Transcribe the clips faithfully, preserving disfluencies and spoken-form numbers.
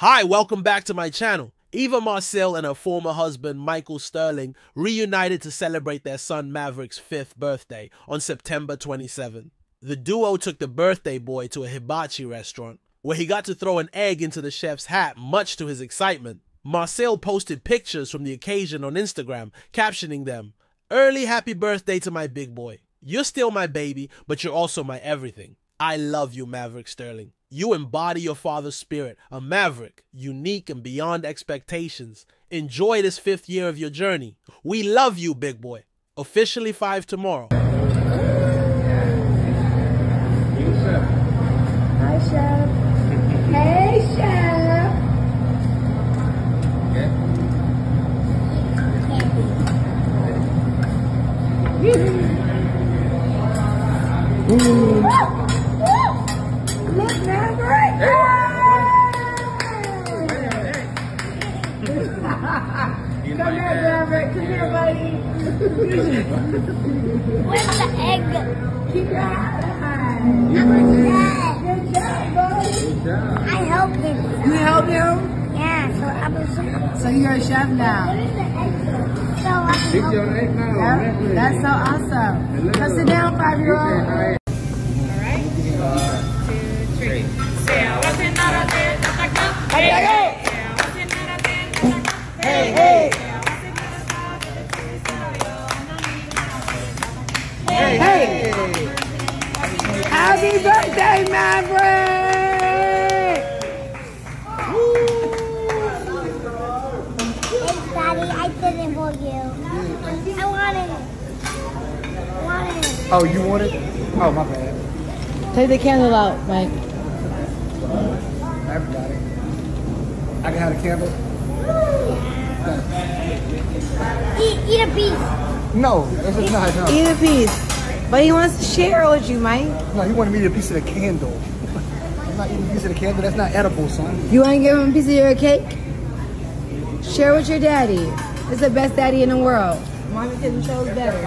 Hi, welcome back to my channel. Eva Marcille and her former husband, Michael Sterling, reunited to celebrate their son Maverick's fifth birthday on September twenty-seventh. The duo took the birthday boy to a hibachi restaurant, where he got to throw an egg into the chef's hat, much to his excitement. Marcille posted pictures from the occasion on Instagram, captioning them, "Early happy birthday to my big boy. You're still my baby, but you're also my everything. I love you, Maverick Sterling. You embody your father's spirit, a maverick, unique and beyond expectations. Enjoy this fifth year of your journey. We love you, big boy. Officially five tomorrow." Hi, Chef. Hey, Chef. Okay. Ooh. Woo! Woo! Look now. Hey. Come here, Maverick. Come here, buddy. Where's the egg? Keep your eye on. Good job, buddy. Good job. I helped him. You helped him? Yeah, so I was. So you're a chef now. Where's the egg? So I helped him. Your egg now. Yep. That's so awesome. Let's sit down, five-year-old. Happy birthday, Maverick! Thanks, Daddy. I did it for you. I wanted it. I wanted it. Oh, you wanted it? Oh, my bad. Take the candle out, Mike. Everybody. I can have a candle? Yeah. Eat, eat a piece. No, that's a tie, no. Eat a piece. But he wants to share with you, Mike. No, he wanted me to eat a piece of the candle. I'm not eating a piece of the candle. That's not edible, son. You want to give him a piece of your cake? Share with your daddy. It's the best daddy in the world. Mommy couldn't chose better.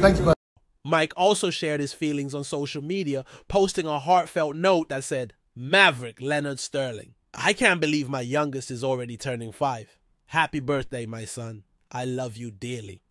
Thanks, bud. Mike also shared his feelings on social media, posting a heartfelt note that said, "Maverick Leonard Sterling. I can't believe my youngest is already turning five. Happy birthday, my son. I love you dearly."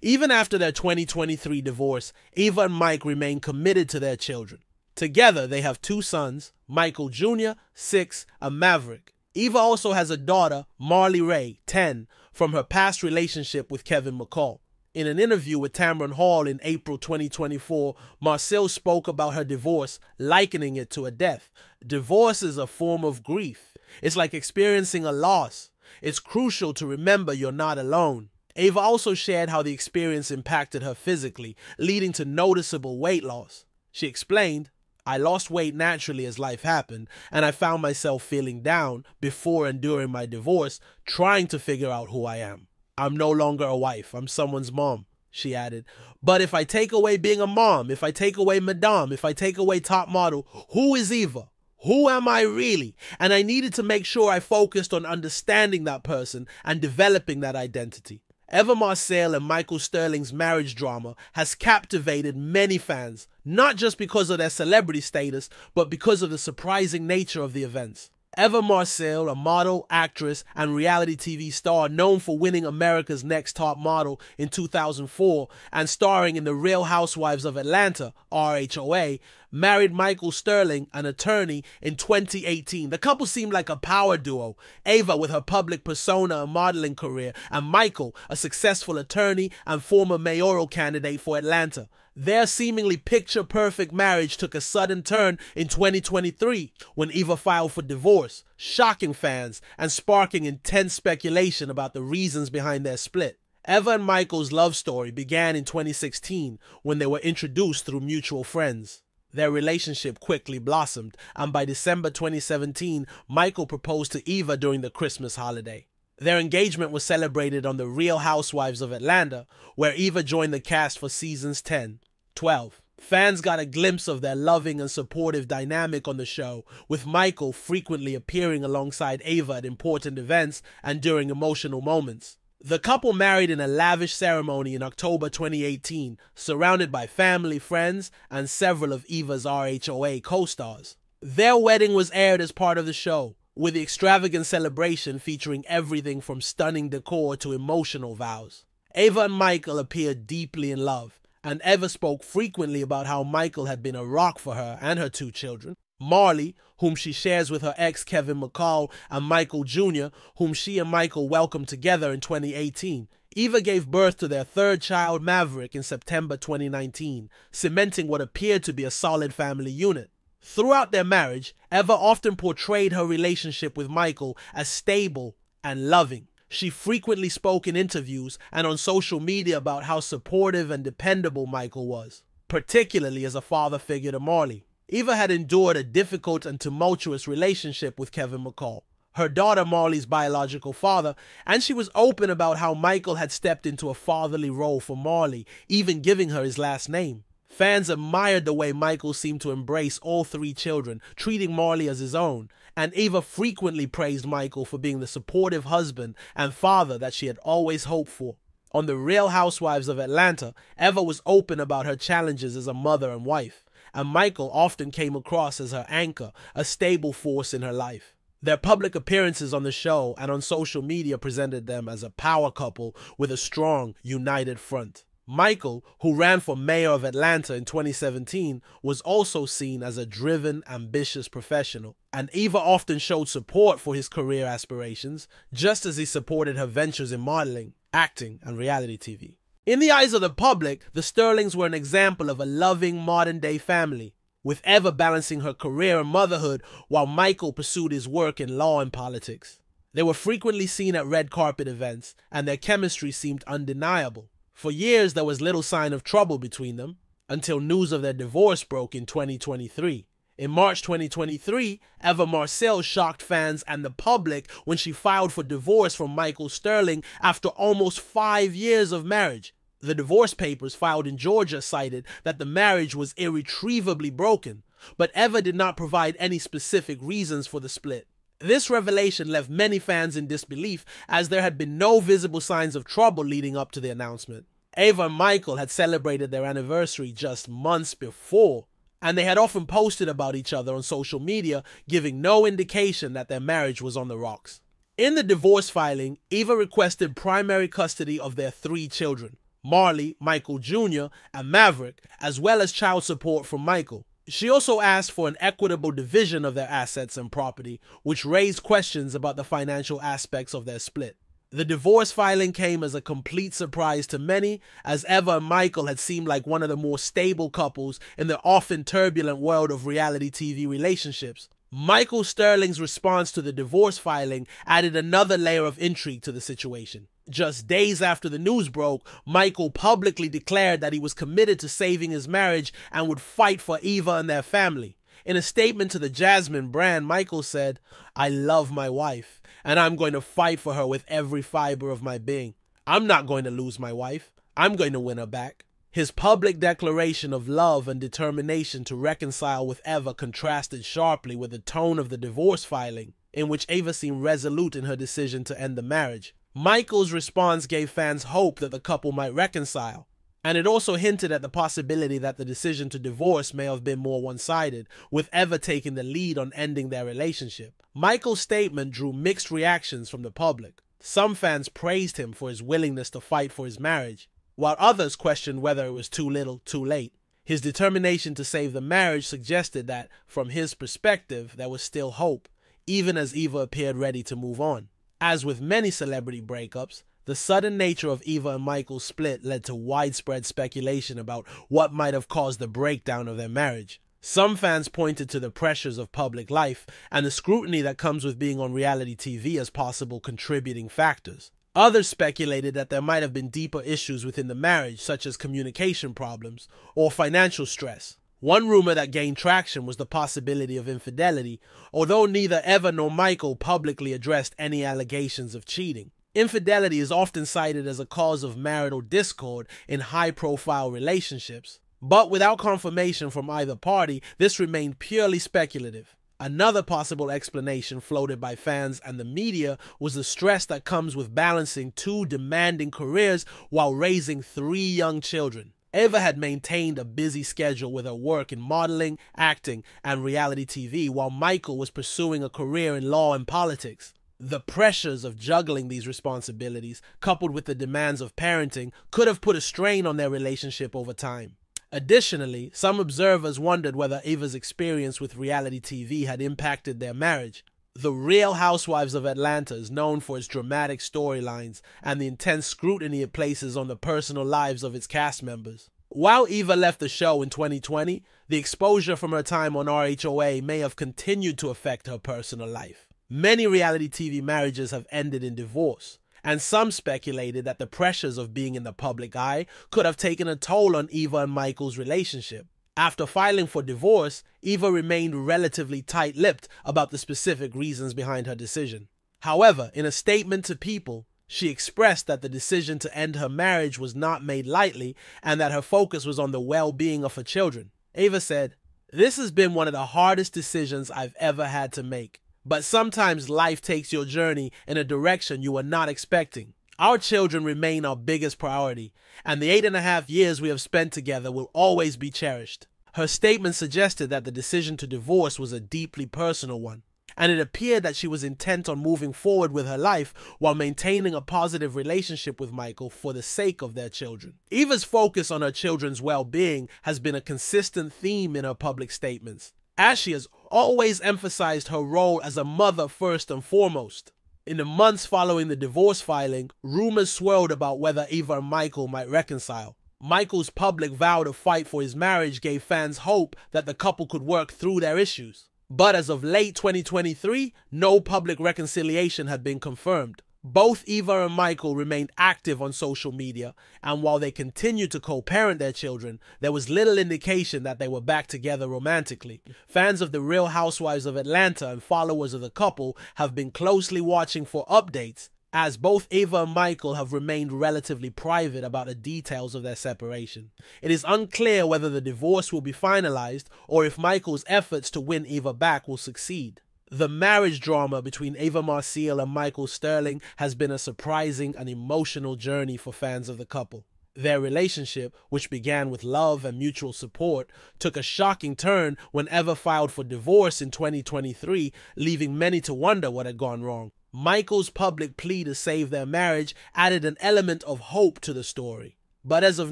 Even after their twenty twenty-three divorce, Eva and Mike remain committed to their children. Together, they have two sons, Michael Junior, six, a maverick. Eva also has a daughter, Marley Ray, ten, from her past relationship with Kevin McCall. In an interview with Tamron Hall in April twenty twenty-four, Marcille spoke about her divorce, likening it to a death. "Divorce is a form of grief. It's like experiencing a loss. It's crucial to remember you're not alone." Eva also shared how the experience impacted her physically, leading to noticeable weight loss. She explained, "I lost weight naturally as life happened, and I found myself feeling down before and during my divorce, trying to figure out who I am. I'm no longer a wife, I'm someone's mom," she added. "But if I take away being a mom, if I take away Madame, if I take away Top Model, who is Eva? Who am I really?" And I needed to make sure I focused on understanding that person and developing that identity. Eva Marcille and Michael Sterling's marriage drama has captivated many fans, not just because of their celebrity status, but because of the surprising nature of the events. Eva Marcille, a model, actress, and reality T V star known for winning America's Next Top Model in two thousand four and starring in The Real Housewives of Atlanta, R H O A, married Michael Sterling, an attorney, in twenty eighteen. The couple seemed like a power duo, Eva with her public persona and modeling career, and Michael, a successful attorney and former mayoral candidate for Atlanta. Their seemingly picture-perfect marriage took a sudden turn in twenty twenty-three when Eva filed for divorce, shocking fans and sparking intense speculation about the reasons behind their split. Eva and Michael's love story began in twenty sixteen when they were introduced through mutual friends. Their relationship quickly blossomed, and by December twenty seventeen, Michael proposed to Eva during the Christmas holiday. Their engagement was celebrated on The Real Housewives of Atlanta, where Eva joined the cast for seasons ten, twelve. Fans got a glimpse of their loving and supportive dynamic on the show, with Michael frequently appearing alongside Eva at important events and during emotional moments. The couple married in a lavish ceremony in October twenty eighteen, surrounded by family, friends, and several of Eva's R H O A co-stars. Their wedding was aired as part of the show, with the extravagant celebration featuring everything from stunning decor to emotional vows. Eva and Michael appeared deeply in love, and Eva spoke frequently about how Michael had been a rock for her and her two children, Marley, whom she shares with her ex Kevin McCall, and Michael Junior, whom she and Michael welcomed together in twenty eighteen. Eva gave birth to their third child, Maverick, in September twenty nineteen, cementing what appeared to be a solid family unit. Throughout their marriage, Eva often portrayed her relationship with Michael as stable and loving. She frequently spoke in interviews and on social media about how supportive and dependable Michael was, particularly as a father figure to Marley. Eva had endured a difficult and tumultuous relationship with Kevin McCall, her daughter Marley's biological father, and she was open about how Michael had stepped into a fatherly role for Marley, even giving her his last name. Fans admired the way Michael seemed to embrace all three children, treating Marley as his own, and Eva frequently praised Michael for being the supportive husband and father that she had always hoped for. On The Real Housewives of Atlanta, Eva was open about her challenges as a mother and wife, and Michael often came across as her anchor, a stable force in her life. Their public appearances on the show and on social media presented them as a power couple with a strong, united front. Michael, who ran for mayor of Atlanta in twenty seventeen, was also seen as a driven, ambitious professional, and Eva often showed support for his career aspirations, just as he supported her ventures in modeling, acting, and reality T V. In the eyes of the public, the Sterlings were an example of a loving, modern-day family, with Eva balancing her career and motherhood while Michael pursued his work in law and politics. They were frequently seen at red carpet events, and their chemistry seemed undeniable. For years, there was little sign of trouble between them, until news of their divorce broke in twenty twenty-three. In March twenty twenty-three, Eva Marcille shocked fans and the public when she filed for divorce from Michael Sterling after almost five years of marriage. The divorce papers filed in Georgia cited that the marriage was irretrievably broken, but Eva did not provide any specific reasons for the split. This revelation left many fans in disbelief, as there had been no visible signs of trouble leading up to the announcement. Eva and Michael had celebrated their anniversary just months before, and they had often posted about each other on social media, giving no indication that their marriage was on the rocks. In the divorce filing, Eva requested primary custody of their three children, Marley, Michael Junior, and Maverick, as well as child support from Michael. She also asked for an equitable division of their assets and property, which raised questions about the financial aspects of their split. The divorce filing came as a complete surprise to many, as Eva and Michael had seemed like one of the more stable couples in the often turbulent world of reality T V relationships. Michael Sterling's response to the divorce filing added another layer of intrigue to the situation. Just days after the news broke, Michael publicly declared that he was committed to saving his marriage and would fight for Eva and their family. In a statement to the Jasmine brand, Michael said, "I love my wife, and I'm going to fight for her with every fiber of my being. I'm not going to lose my wife. I'm going to win her back." His public declaration of love and determination to reconcile with Eva contrasted sharply with the tone of the divorce filing, in which Eva seemed resolute in her decision to end the marriage. Michael's response gave fans hope that the couple might reconcile, and it also hinted at the possibility that the decision to divorce may have been more one-sided, with Eva taking the lead on ending their relationship. Michael's statement drew mixed reactions from the public. Some fans praised him for his willingness to fight for his marriage, while others questioned whether it was too little, too late. His determination to save the marriage suggested that, from his perspective, there was still hope, even as Eva appeared ready to move on. As with many celebrity breakups, the sudden nature of Eva and Michael's split led to widespread speculation about what might have caused the breakdown of their marriage. Some fans pointed to the pressures of public life and the scrutiny that comes with being on reality T V as possible contributing factors. Others speculated that there might have been deeper issues within the marriage, such as communication problems or financial stress. One rumor that gained traction was the possibility of infidelity, although neither Eva nor Michael publicly addressed any allegations of cheating. Infidelity is often cited as a cause of marital discord in high-profile relationships, but without confirmation from either party, this remained purely speculative. Another possible explanation floated by fans and the media was the stress that comes with balancing two demanding careers while raising three young children. Eva had maintained a busy schedule with her work in modeling, acting, and reality T V, while Michael was pursuing a career in law and politics. The pressures of juggling these responsibilities, coupled with the demands of parenting, could have put a strain on their relationship over time. Additionally, some observers wondered whether Eva's experience with reality T V had impacted their marriage. The Real Housewives of Atlanta is known for its dramatic storylines and the intense scrutiny it places on the personal lives of its cast members. While Eva left the show in twenty twenty, the exposure from her time on R H O A may have continued to affect her personal life. Many reality T V marriages have ended in divorce, and some speculated that the pressures of being in the public eye could have taken a toll on Eva and Michael's relationship. After filing for divorce, Eva remained relatively tight-lipped about the specific reasons behind her decision. However, in a statement to People, she expressed that the decision to end her marriage was not made lightly and that her focus was on the well-being of her children. Eva said, "This has been one of the hardest decisions I've ever had to make, but sometimes life takes your journey in a direction you were not expecting. Our children remain our biggest priority, and the eight and a half years we have spent together will always be cherished." Her statement suggested that the decision to divorce was a deeply personal one, and it appeared that she was intent on moving forward with her life while maintaining a positive relationship with Michael for the sake of their children. Eva's focus on her children's well-being has been a consistent theme in her public statements, as she has always emphasized her role as a mother first and foremost. In the months following the divorce filing, rumors swirled about whether Eva and Michael might reconcile. Michael's public vow to fight for his marriage gave fans hope that the couple could work through their issues. But as of late twenty twenty-three, no public reconciliation had been confirmed. Both Eva and Michael remained active on social media, and while they continued to co-parent their children, there was little indication that they were back together romantically. Fans of The Real Housewives of Atlanta and followers of the couple have been closely watching for updates, as both Eva and Michael have remained relatively private about the details of their separation. It is unclear whether the divorce will be finalized or if Michael's efforts to win Eva back will succeed. The marriage drama between Eva Marcille and Michael Sterling has been a surprising and emotional journey for fans of the couple. Their relationship, which began with love and mutual support, took a shocking turn when Eva filed for divorce in twenty twenty-three, leaving many to wonder what had gone wrong. Michael's public plea to save their marriage added an element of hope to the story. But as of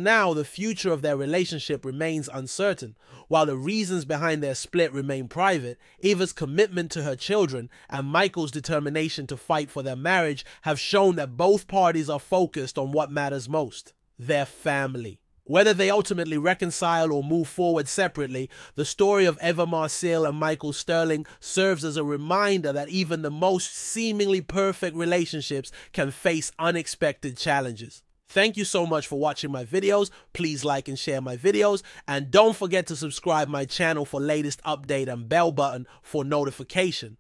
now, the future of their relationship remains uncertain. While the reasons behind their split remain private, Eva's commitment to her children and Michael's determination to fight for their marriage have shown that both parties are focused on what matters most: their family. Whether they ultimately reconcile or move forward separately, the story of Eva Marcille and Michael Sterling serves as a reminder that even the most seemingly perfect relationships can face unexpected challenges. Thank you so much for watching my videos. Please like and share my videos, and don't forget to subscribe my channel for latest update and bell button for notification.